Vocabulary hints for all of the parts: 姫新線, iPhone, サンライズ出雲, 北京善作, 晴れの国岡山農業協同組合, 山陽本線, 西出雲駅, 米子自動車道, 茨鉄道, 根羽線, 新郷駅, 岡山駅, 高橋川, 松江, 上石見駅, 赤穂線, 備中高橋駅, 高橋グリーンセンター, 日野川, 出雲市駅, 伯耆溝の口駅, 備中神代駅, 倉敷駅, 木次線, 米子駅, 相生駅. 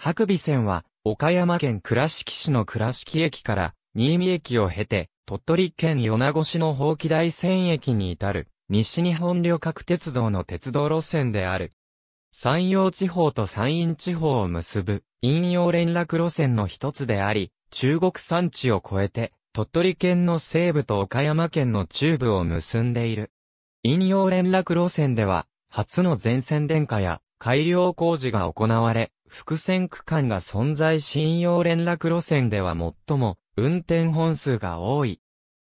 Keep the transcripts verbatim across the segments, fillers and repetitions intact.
伯備線は、岡山県倉敷市の倉敷駅から新見駅を経て、鳥取県米子市の伯耆大山駅に至る、西日本旅客鉄道の鉄道路線である。山陽地方と山陰地方を結ぶ、引用連絡路線の一つであり、中国山地を越えて、鳥取県の西部と岡山県の中部を結んでいる。引用連絡路線では、初の全線電化や改良工事が行われ、複線区間が存在し引用連絡路線では最も運転本数が多い。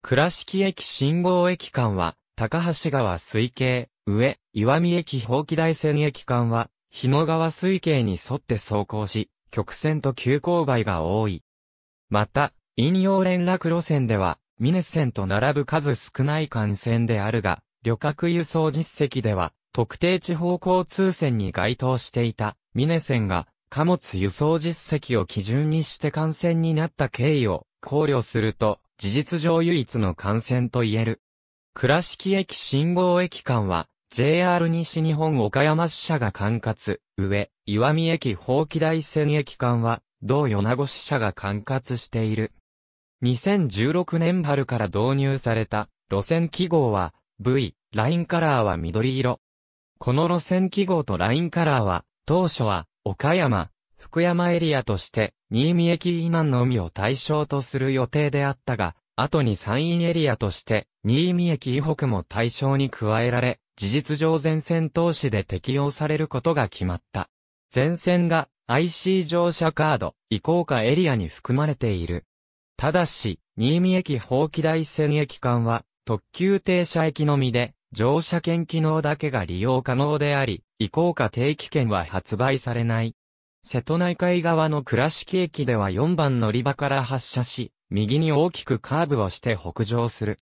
倉敷駅信号駅間は、高橋川水系、上、石見駅伯耆大山駅間は、日野川水系に沿って走行し、曲線と急勾配が多い。また、引用連絡路線では、美祢線と並ぶ数少ない幹線であるが、旅客輸送実績では、特定地方交通線に該当していた、美祢線が、貨物輸送実績を基準にして幹線になった経緯を考慮すると、事実上唯一の幹線と言える。倉敷駅信号駅間は、ジェイアール 西日本岡山支社が管轄、上、石見駅伯耆大山駅間は、同米子支社が管轄している。にせんじゅうろくねん春から導入された、路線記号は、ブイ、ラインカラーは緑色。この路線記号とラインカラーは、当初は、岡山、福山エリアとして、新見駅以南のみを対象とする予定であったが、後に山陰エリアとして、新見駅以北も対象に加えられ、事実上全線通しで適用されることが決まった。全線が アイシー 乗車カード、アイコーカ エリアに含まれている。ただし、新見駅伯耆大山駅間は、特急停車駅のみで、乗車券機能だけが利用可能であり、アイコーカ定期券は発売されない。瀬戸内海側の倉敷駅ではよんばん乗り場から発車し、右に大きくカーブをして北上する。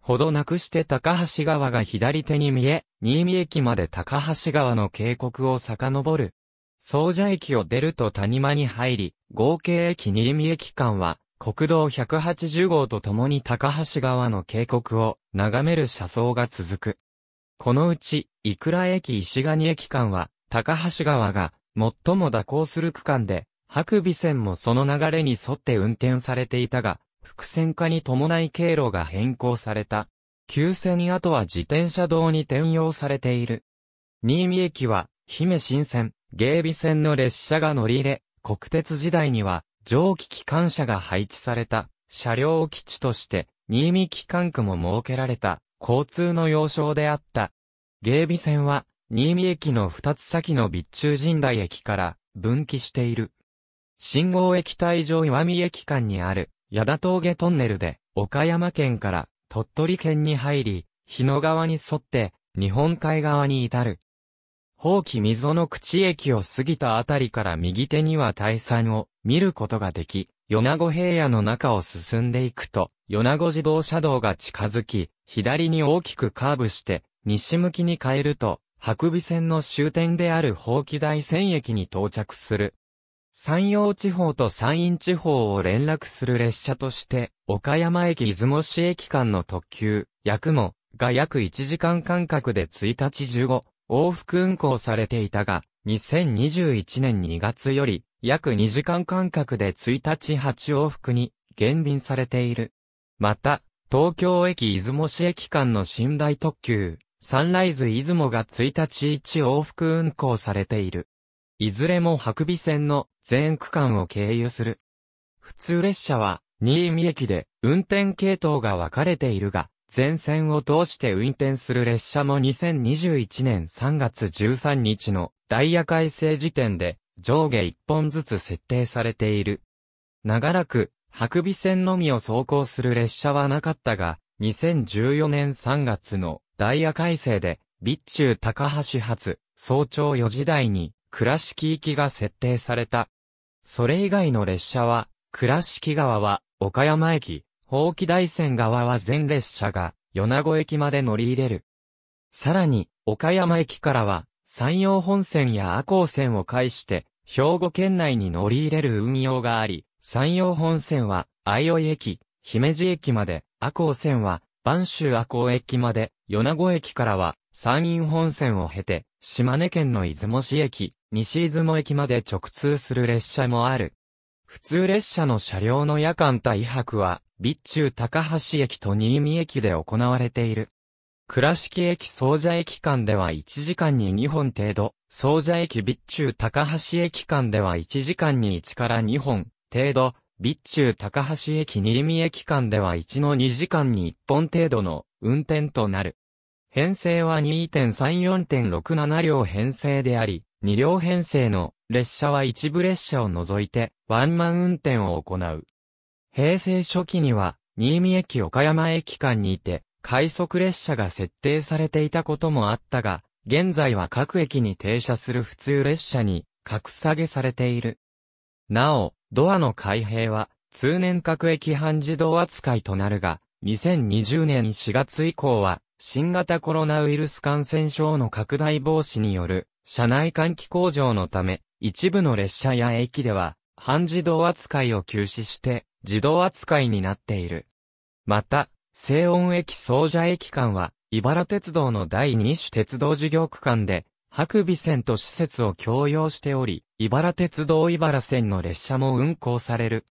ほどなくして高橋川が左手に見え、新見駅まで高橋川の渓谷を遡る。総社駅を出ると谷間に入り、合計駅新見駅間は、国道ひゃくはちじゅう号とともに高橋川の渓谷を眺める車窓が続く。このうち、いくら駅石蟹駅間は、高橋川が最も蛇行する区間で、伯備線もその流れに沿って運転されていたが、複線化に伴い経路が変更された。旧線跡は自転車道に転用されている。新見駅は、姫新線、芸備線の列車が乗り入れ、国鉄時代には、蒸気機関車が配置された、車両基地として、新見機関区も設けられた、交通の要衝であった。芸備線は、新見駅の二つ先の備中神代駅から、分岐している。信号駅帯上石見駅間にある、矢田峠トンネルで、岡山県から鳥取県に入り、日野川に沿って、日本海側に至る。伯耆溝の口駅を過ぎたあたりから右手には大山を見ることができ、米子平野の中を進んでいくと、米子自動車道が近づき、左に大きくカーブして、西向きに変えると、伯備線の終点である伯耆大山駅に到着する。山陽地方と山陰地方を連絡する列車として、岡山駅出雲市駅間の特急、やくも、が約いちじかん間隔でいちにちじゅうご、往復運行されていたが、にせんにじゅういちねんにがつより、約にじかん間隔でいちにちはち往復に、減便されている。また、東京駅出雲市駅間の寝台特急、サンライズ出雲がいちにちいち往復運行されている。いずれも伯備線の全区間を経由する。普通列車は新見駅で運転系統が分かれているが、全線を通して運転する列車もにせんにじゅういちねんさんがつじゅうさんにちのダイヤ改正時点で上下いっぽんずつ設定されている。長らく伯備線のみを走行する列車はなかったが、にせんじゅうよねんさんがつのダイヤ改正で備中高橋発早朝よじ台に倉敷行きが設定された。それ以外の列車は、倉敷側は岡山駅、伯耆大山側は全列車が米子駅まで乗り入れる。さらに、岡山駅からは、山陽本線や赤穂線を介して、兵庫県内に乗り入れる運用があり、山陽本線は、相生駅、姫路駅まで、赤穂線は、播州赤穂駅まで、米子駅からは、山陰本線を経て、島根県の出雲市駅、西出雲駅まで直通する列車もある。普通列車の車両の夜間対泊は、備中高橋駅と新見駅で行われている。倉敷駅総社駅間ではいちじかんににほん程度、総社駅備中高橋駅間ではいちじかんにいちからにほん程度、備中高橋駅新見駅間ではいちのにじかんにいっぽん程度の運転となる。編成は にてんさんよんてんろくなな 両編成であり、に両編成の列車は一部列車を除いてワンマン運転を行う。平成初期には新見駅岡山駅間にて、快速列車が設定されていたこともあったが、現在は各駅に停車する普通列車に格下げされている。なお、ドアの開閉は通年各駅半自動扱いとなるが、にせんにじゅうねんしがつ以降は新型コロナウイルス感染症の拡大防止による車内換気向上のため、一部の列車や駅では半自動扱いを休止して自動扱いになっている。また、西温駅総社駅間は、茨鉄道のだいにしゅ鉄道事業区間で、伯備線と施設を共用しており、茨鉄道茨線の列車も運行される。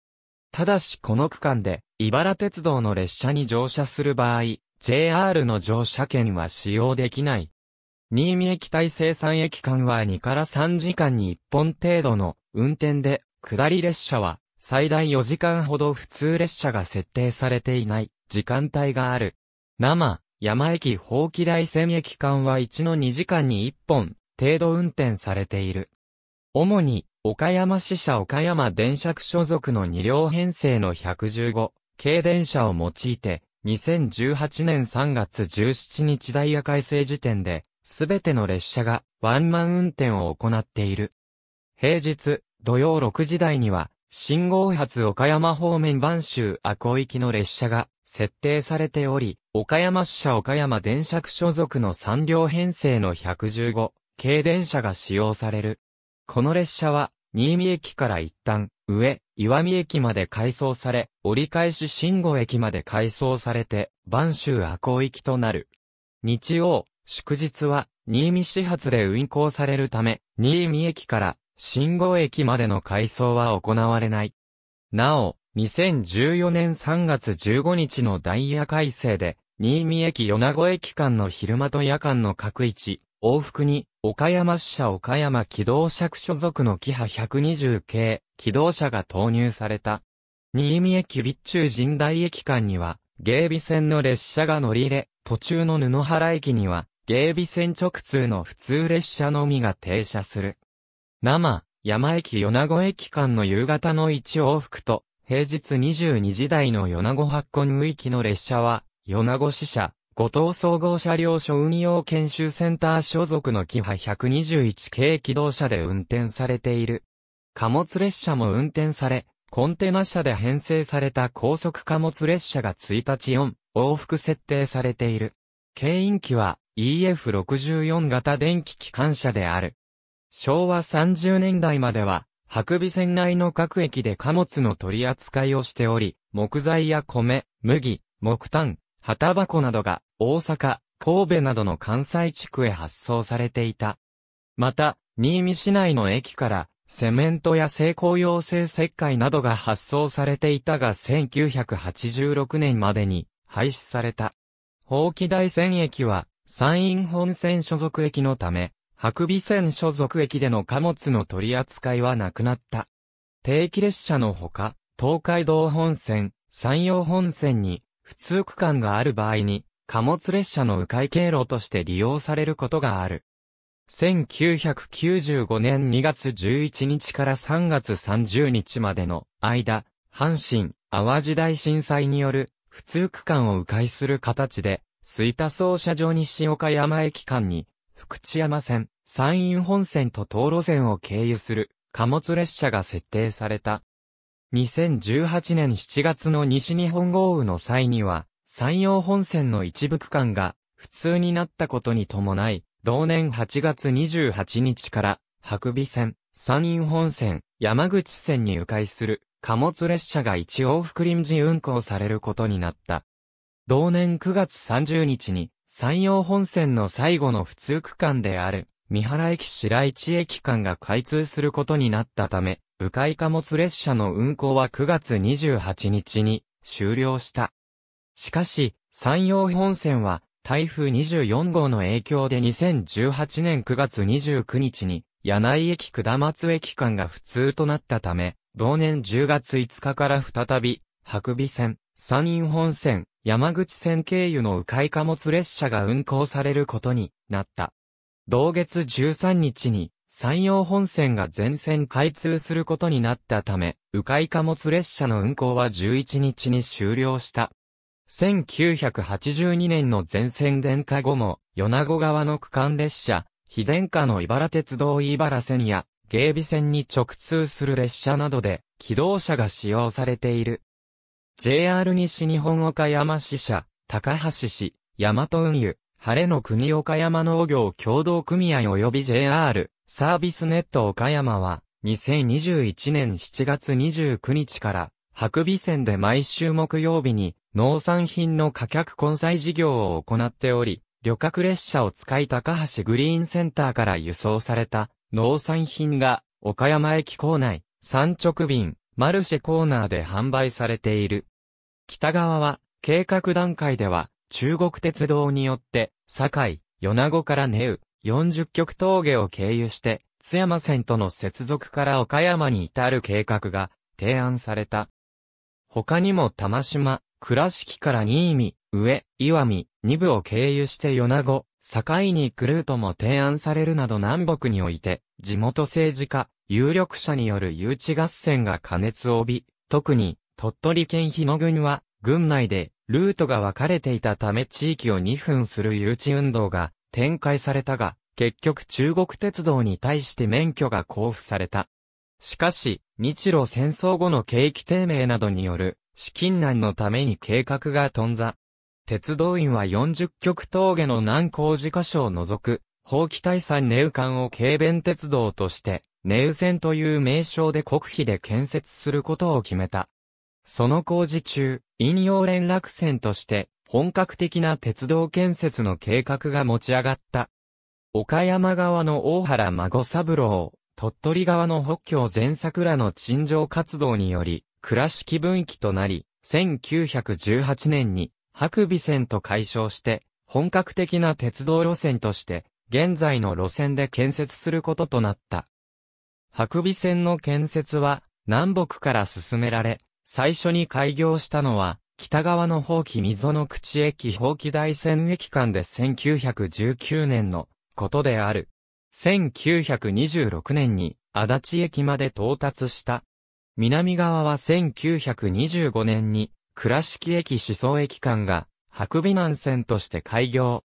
ただしこの区間で、茨鉄道の列車に乗車する場合、ジェイアール の乗車券は使用できない。新見駅対西山駅間はにからさんじかんにいっぽん程度の運転で、下り列車は最大よじかんほど普通列車が設定されていない時間帯がある。生、山駅伯耆大山駅間はいちのにじかんにいっぽん程度運転されている。主に、岡山支社岡山電車区所属のに両編成のひゃくじゅうごけい電車を用いて、にせんじゅうはちねんさんがつじゅうしちにちダイヤ改正時点で、すべての列車がワンマン運転を行っている。平日、土曜ろくじ台には、新号発岡山方面播州赤穂行きの列車が設定されており、岡山支社岡山電車区所属のさん両編成のひゃくじゅうごけい電車が使用される。この列車は、新見駅から一旦、上、石見駅まで回送され、折り返し新郷駅まで回送されて、播州赤穂行きとなる。日曜、祝日は、新見始発で運行されるため、新見駅から、新郷駅までの回送は行われない。なお、にせんじゅうよねんさんがつじゅうごにちのダイヤ改正で、新見駅米子駅間の昼間と夜間の各いち往復に、岡山支社岡山機動車区所属のキハひゃくにじゅうけい、機動車が投入された。新見駅備中神代駅間には、芸備線の列車が乗り入れ、途中の布原駅には、芸備線直通の普通列車のみが停車する。生、山駅米子駅間の夕方のいち往復と、平日にじゅうにじ台の米子発行行きの列車は、米子支社、五島総合車両所運用研修センター所属のキハひゃくにじゅういちけい機動車で運転されている。貨物列車も運転され、コンテナ車で編成された高速貨物列車がいちにちよんおうふく設定されている。牽引機は イーエフろくじゅうよん 型電気機関車である。昭和さんじゅうねんだいまでは、伯備線内の各駅で貨物の取り扱いをしており、木材や米、麦、木炭、葉タバコなどが大阪、神戸などの関西地区へ発送されていた。また、新見市内の駅からセメントや精鋼用性石灰などが発送されていたがせんきゅうひゃくはちじゅうろくねんまでに廃止された。伯耆大山駅は山陰本線所属駅のため、伯備線所属駅での貨物の取り扱いはなくなった。定期列車のほか、東海道本線、山陽本線に、普通区間がある場合に、貨物列車の迂回経路として利用されることがある。せんきゅうひゃくきゅうじゅうごねんにがつじゅういちにちからさんがつさんじゅうにちまでの間、阪神・淡路大震災による、普通区間を迂回する形で、吹田操車場西岡山駅間に、福知山線、山陰本線と東路線を経由する貨物列車が設定された。にせんじゅうはちねんしちがつの西日本豪雨の際には、山陽本線の一部区間が不通になったことに伴い、同年はちがつにじゅうはちにちから、伯備線、山陰本線、山口線に迂回する貨物列車がいち往復臨時運行されることになった。同年くがつさんじゅうにちに、山陽本線の最後の普通区間である、三原駅白市駅間が開通することになったため、迂回貨物列車の運行はくがつにじゅうはちにちに終了した。しかし、山陽本線は台風にじゅうよんごうの影響でにせんじゅうはちねんくがつにじゅうくにちに柳井駅下松駅間が不通となったため、同年じゅうがついつかから再び、伯備線、山陰本線、山口線経由の迂回貨物列車が運行されることになった。同月じゅうさんにちに山陽本線が全線開通することになったため、迂回貨物列車の運行はじゅういちにちに終了した。せんきゅうひゃくはちじゅうにねんの全線電化後も、米子側の区間列車、非電化の茨鉄道井原線や、芸備線に直通する列車などで、気動車が使用されている。ジェイアール 西日本岡山支社、高橋市、ヤマト運輸、晴れの国岡山農業協同組合及び ジェイアール、サービスネット岡山は、にせんにじゅういちねんしちがつにじゅうくにちから、伯備線で毎週木曜日に、農産品の貨客混載事業を行っており、旅客列車を使い高橋グリーンセンターから輸送された、農産品が、岡山駅構内、産直便、マルシェコーナーで販売されている。北側は、計画段階では、中国鉄道によって、堺、米子から根羽、よんじゅっきょく峠を経由して、津山線との接続から岡山に至る計画が提案された。他にも玉島、倉敷から新見、上、岩見、二部を経由して米子、堺に行くルートも提案されるなど南北において、地元政治家、有力者による誘致合戦が過熱を帯び、特に鳥取県日野郡は、郡内でルートが分かれていたため地域をにぶんする誘致運動が展開されたが、結局中国鉄道に対して免許が交付された。しかし、日露戦争後の景気低迷などによる資金難のために計画が頓挫。鉄道員はよんじゅっきょく峠の南高寺箇所を除く、伯耆大山根羽間を軽便鉄道として、根羽線という名称で国費で建設することを決めた。その工事中、引用連絡線として、本格的な鉄道建設の計画が持ち上がった。岡山側の大原孫三郎、鳥取側の北京善作らの陳情活動により、倉敷分岐となり、せんきゅうひゃくじゅうはちねんに、伯備線と改称して、本格的な鉄道路線として、現在の路線で建設することとなった。伯備線の建設は、南北から進められ、最初に開業したのは、北側の伯耆溝の口駅伯耆大山駅間でせんきゅうひゃくじゅうきゅうねんのことである。せんきゅうひゃくにじゅうろくねんに、足立駅まで到達した。南側はせんきゅうひゃくにじゅうごねんに、倉敷駅宍粟駅間が、伯備南線として開業。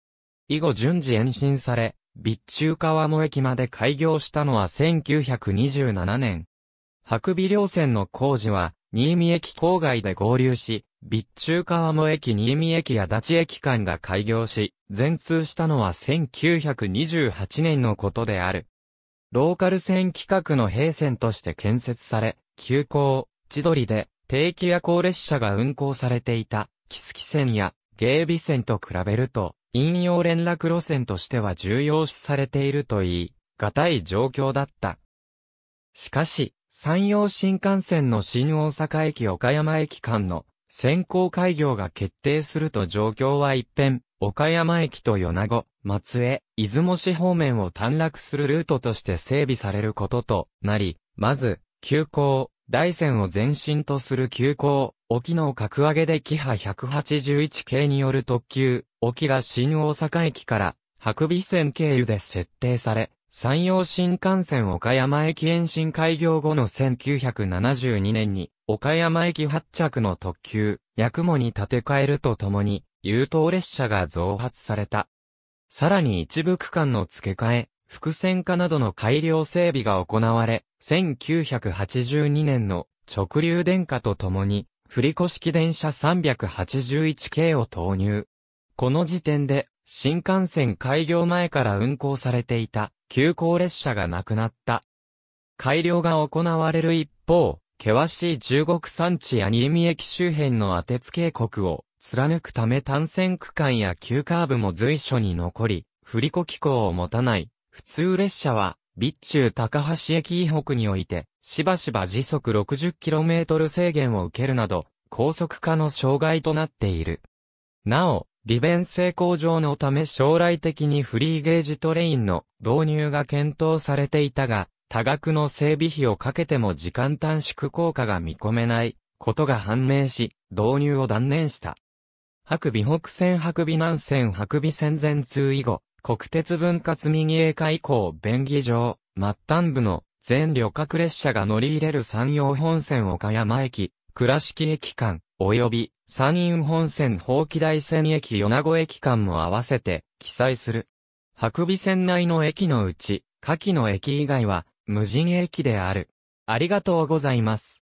以後順次延伸され、備中川茂駅まで開業したのはせんきゅうひゃくにじゅうななねん。伯備両線の工事は、新見駅郊外で合流し、備中川茂駅新見駅足立駅間が開業し、全通したのはせんきゅうひゃくにじゅうはちねんのことである。ローカル線規格の併線として建設され、急行、千鳥で、定期夜行列車が運行されていた、木次線や、芸備線と比べると、引用連絡路線としては重要視されていると言い、難い状況だった。しかし、山陽新幹線の新大阪駅岡山駅間の先行開業が決定すると状況は一変、岡山駅と米子、松江、出雲市方面を短絡するルートとして整備されることとなり、まず、急行、大山を前身とする急行、沖の格上げでキハひゃくはちじゅういち系による特急、沖が新大阪駅から、伯備線経由で設定され、山陽新幹線岡山駅延伸開業後のせんきゅうひゃくななじゅうにねんに、岡山駅発着の特急、やくもに建て替えるとともに、優等列車が増発された。さらに一部区間の付け替え、複線化などの改良整備が行われ、せんきゅうひゃくはちじゅうにねんの直流電化とともに、振り子式電車さんびゃくはちじゅういち系を投入。この時点で、新幹線開業前から運行されていた、急行列車がなくなった。改良が行われる一方、険しい中国山地や新見駅周辺の当てつ渓谷を貫くため単線区間や急カーブも随所に残り、振り子機構を持たない。普通列車は、備中高橋駅以北において、しばしば時速 ろくじゅっキロメートル 制限を受けるなど、高速化の障害となっている。なお、利便性向上のため将来的にフリーゲージトレインの導入が検討されていたが、多額の整備費をかけても時間短縮効果が見込めないことが判明し、導入を断念した。白備北線白備南線白備線全通以後、国鉄分割民営化以降便宜上、末端部の全旅客列車が乗り入れる山陽本線岡山駅、倉敷駅間、及び山陰本線伯耆大仙駅米子駅間も合わせて記載する。白備線内の駅のうち、下記の駅以外は無人駅である。ありがとうございます。